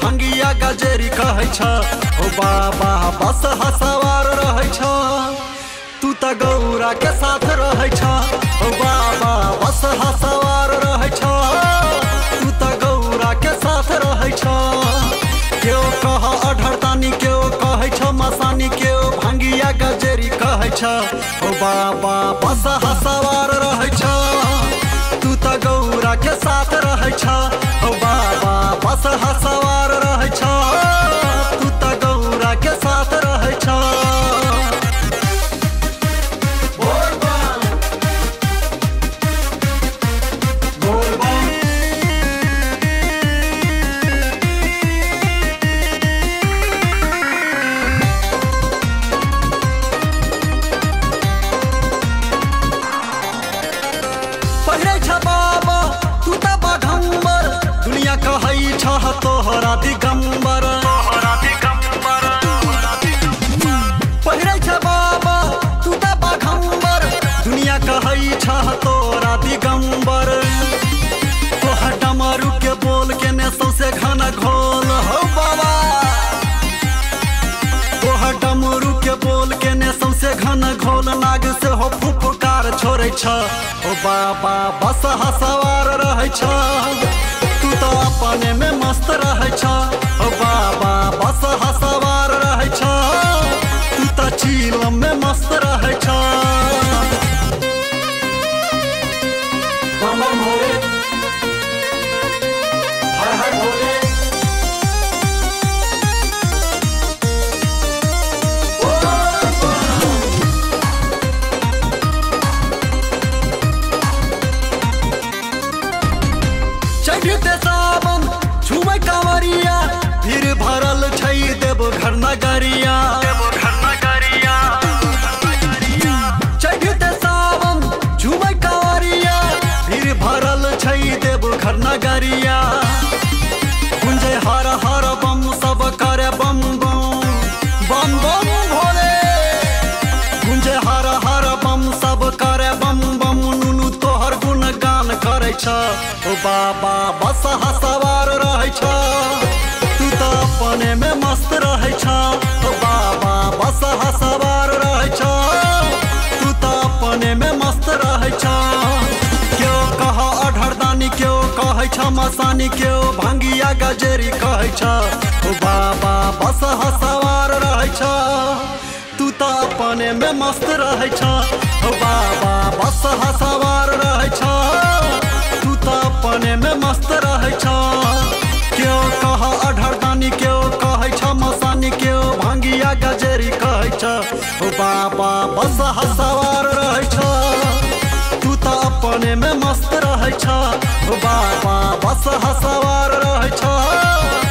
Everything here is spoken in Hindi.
भंगिया गजेरी कहे ओ बाबा बस हसवार रहे तू त गौरा के साथ रहे ओ बाबा बस हसवार रहे तू त गौरा के साथ रहे केओ कह अढ़रदानी केओ कहे मसानी केओ भंगिया गजेरी कहे ओ बाबा बस हसवार रहे तू त गौरा के साथ रहे ओ बाबा बस हसवार रहे तू त गौरा के साथ रहे तोहरा दिगंबर पहिरे छ बाबा तू त बाघंबर दुनिया कहै छ तोहरा दिगंबर तोहर डमरू के बोल के ने सौसे घन घोल हो बाबा तोहर डमरू के बोल के ने सौसे घन घोल नाग से हो फुफकार छोड़ै छ ओ बाबा बस हसवार रहै छ तो अपने में मस्त रहे ओ बाबा बस हसवार रहे तू त चील में मस्त रहे नगरिया चढ़ते सावन झूमे कावरिया फिर भरल छै देवघर नगरिया गुंजे हर हर बम सब करे बम बम बम बम भोले गुंजे हर हर बम सब करे बम बम नुनु तोहर गुण गान करे छ ओ बाबा बस हसवार रहे छ अपने में मस्त रहे ओ बाबा बस हसवार रहे तू त अपने में मस्त रहे केओ कह अढ़रदानी केओ कहे मसानी केओ भंगिया गजेरी कहे ओ बाबा बस हसवार रहे तू त अपने में मस्त रहे ओ बाबा बस हसवार रहे तू त अपने में मस्त रहे केओ कह अढ़रदानी केओ कहे मसानी केओ भंगिया गजेरी कहे ओ बाबा बस हसवार रहे तू त अपने में मस्त रहे ओ बाबा बस हसवार रहे।